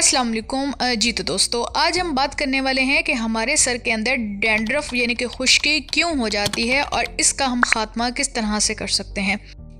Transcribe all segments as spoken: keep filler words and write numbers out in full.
अस्सलाम वालेकुम। जी तो दोस्तों, आज हम बात करने वाले हैं कि हमारे सर के अंदर डैंड्रफ यानी कि खुश्की क्यों हो जाती है और इसका हम खात्मा किस तरह से कर सकते हैं।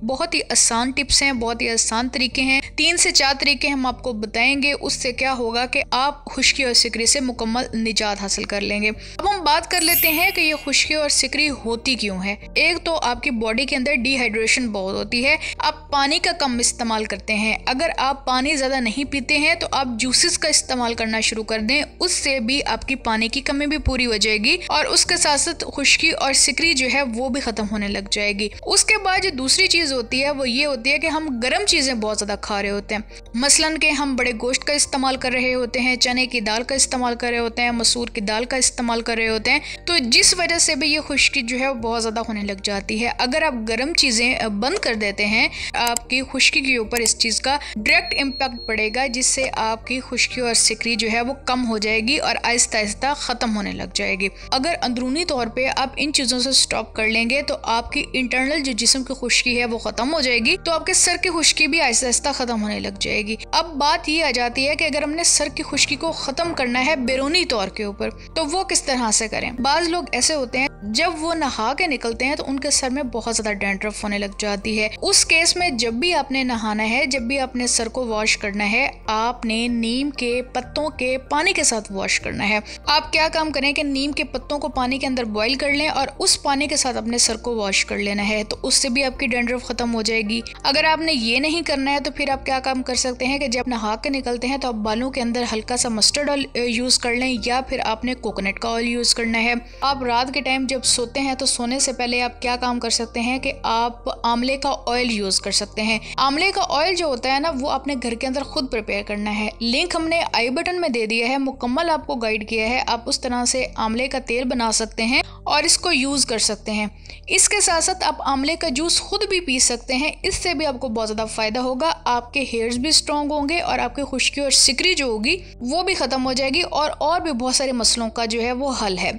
बहुत ही आसान टिप्स हैं, बहुत ही आसान तरीके हैं। तीन से चार तरीके हम आपको बताएंगे, उससे क्या होगा कि आप खुश्की और सिकरी से मुकम्मल निजात हासिल कर लेंगे। अब हम बात कर लेते हैं कि ये खुश्की और सिकरी होती क्यों है। एक तो आपकी बॉडी के अंदर डिहाइड्रेशन बहुत होती है, आप पानी का कम इस्तेमाल करते हैं। अगर आप पानी ज़्यादा नहीं पीते हैं तो आप जूसेस का इस्तेमाल करना शुरू कर दें, उससे भी आपकी पानी की कमी भी पूरी हो जाएगी और उसके साथ साथ खुश्की और सिकरी जो है वो भी ख़त्म होने लग जाएगी। उसके बाद जो दूसरी चीज़ होती है वो ये होती है कि हम गर्म चीजें बहुत ज्यादा खा रहे होते हैं। मसलन के हम बड़े गोश्त का इस्तेमाल कर रहे होते हैं, चने की दाल का इस्तेमाल कर रहे होते हैं, मसूर की दाल का इस्तेमाल कर रहे होते हैं, तो जिस वजह से भी ये खुश्की जो है बहुत ज्यादा होने लग जाती है। अगर आप गर्म चीजें बंद कर देते हैं आपकी खुश्की के ऊपर इस चीज का डायरेक्ट इम्पैक्ट पड़ेगा, जिससे आपकी खुश्की और सिकरी जो है वो कम हो जाएगी और आहिस्ता आहिस्ता खत्म होने लग जाएगी। अगर अंदरूनी तौर पर आप इन चीजों से स्टॉप कर लेंगे तो आपकी इंटरनल जो जिस्म की खुश्की है वो खत्म हो जाएगी, तो आपके सर की खुश्की भी आहिस्ता आहिस्ता खत्म होने लग जाएगी। अब बात ये आ जाती है कि अगर हमने सर की खुश्की को खत्म करना है बैरूनी तौर के ऊपर तो वो किस तरह से करें। बाज लोग ऐसे होते हैं जब वो नहा के निकलते हैं तो उनके सर में बहुत ज्यादा डैंड्रफ होने लग जाती है। उस केस में जब भी आपने नहाना है, जब भी आपने सर को वॉश करना है, आपने नीम के पत्तों के पानी के साथ वॉश करना है। आप क्या काम करें कि नीम के पत्तों को पानी के अंदर बॉइल कर लें और उस पानी के साथ अपने सर को वॉश कर लेना है, तो उससे भी आपकी डैंड्रफ खत्म हो जाएगी। अगर आपने ये नहीं करना है तो फिर आप क्या काम कर सकते हैं कि जब नहा के निकलते हैं तो आप बालों के अंदर हल्का सा मस्टर्ड ऑयल यूज कर लें या फिर आपने कोकोनट का ऑयल यूज करना है। आप रात के टाइम जब सोते हैं तो सोने से पहले आप क्या काम कर सकते हैं कि आप आंवले का ऑयल यूज कर सकते हैं। आंवले का ऑयल जो होता है ना वो आपने घर के अंदर खुद प्रिपेयर करना है। लिंक हमने आई बटन में दे दिया है, मुकम्मल आपको गाइड किया है। आप उस तरह से आंवले का तेल बना सकते हैं और इसको यूज कर सकते हैं। इसके साथ साथ आप आंवले का जूस खुद भी पी सकते हैं, इससे भी आपको बहुत ज्यादा फायदा होगा। आपके हेयर्स भी स्ट्रांग होंगे और आपकी खुश्की और सिकरी जो होगी वो भी खत्म हो जाएगी और और भी बहुत सारे मसलों का जो है वो हल है।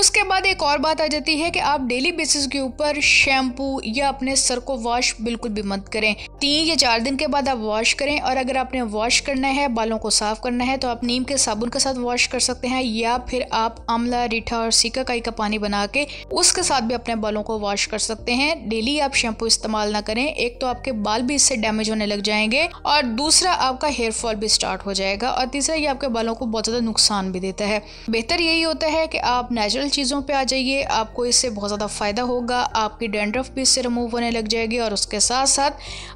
उसके बाद एक और बात आ जाती है कि आप डेली बेसिस के ऊपर शैम्पू या अपने सर को वॉश बिल्कुल भी मत करें। तीन या चार दिन के बाद आप वॉश करें, और अगर आपने वॉश करना है, बालों को साफ करना है, तो आप नीम के साबुन के साथ वॉश कर सकते हैं या फिर आप आंवला, रीठा और सीकाकाई का पानी बना के उसके साथ भी अपने बालों को वॉश कर सकते हैं। डेली आप शैम्पू इस्तेमाल ना करें, एक तो आपके बाल भी इससे डैमेज होने लग जाएंगे और दूसरा आपका हेयर फॉल भी स्टार्ट हो जाएगा और तीसरा ये आपके बालों को बहुत ज़्यादा नुकसान भी देता है। बेहतर यही होता है कि आप नेचुरल चीज़ों पे आ जाइए, आपको इससे बहुत ज़्यादा फायदा होगा। आपकी डैंड्रफ भी इससे रिमूव होने लग जाएगी और उसके साथ साथ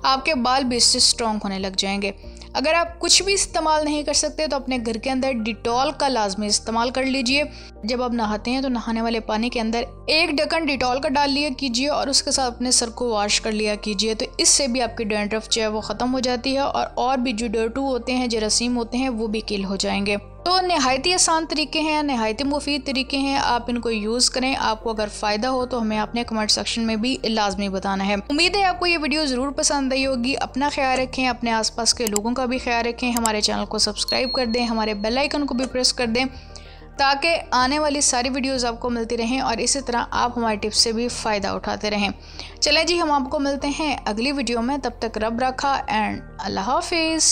आपके बाल भी इससे स्ट्रांग होने लग जाएंगे। अगर आप कुछ भी इस्तेमाल नहीं कर सकते तो अपने घर के अंदर डिटॉल का लाजमी इस्तेमाल कर लीजिए। जब आप नहाते हैं तो नहाने वाले पानी के अंदर एक ढक्कन डिटॉल का डाल लिया कीजिए और उसके साथ अपने सर को वॉश कर लिया कीजिए, तो इससे भी आपकी डैंड्रफ जो है वो ख़त्म हो जाती है और, और भी जो डर्टू होते हैं, जरासीम होते हैं, वो भी किल हो जाएंगे। तो नहायत ही आसान तरीके हैं, नहायत ही मुफीद तरीके हैं। आप इनको यूज़ करें। आपको अगर फ़ायदा हो तो हमें अपने कमेंट सेक्शन में भी लाजमी बताना है। उम्मीद है आपको ये वीडियो ज़रूर पसंद आई होगी। अपना ख्याल रखें, अपने आसपास के लोगों का भी ख्याल रखें। हमारे चैनल को सब्सक्राइब कर दें, हमारे बेल आइकन को भी प्रेस कर दें ताकि आने वाली सारी वीडियोस आपको मिलती रहें और इसी तरह आप हमारे टिप्स से भी फ़ायदा उठाते रहें। चलें जी, हम आपको मिलते हैं अगली वीडियो में। तब तक रब रखा एंड अल्लाह हाफिज़।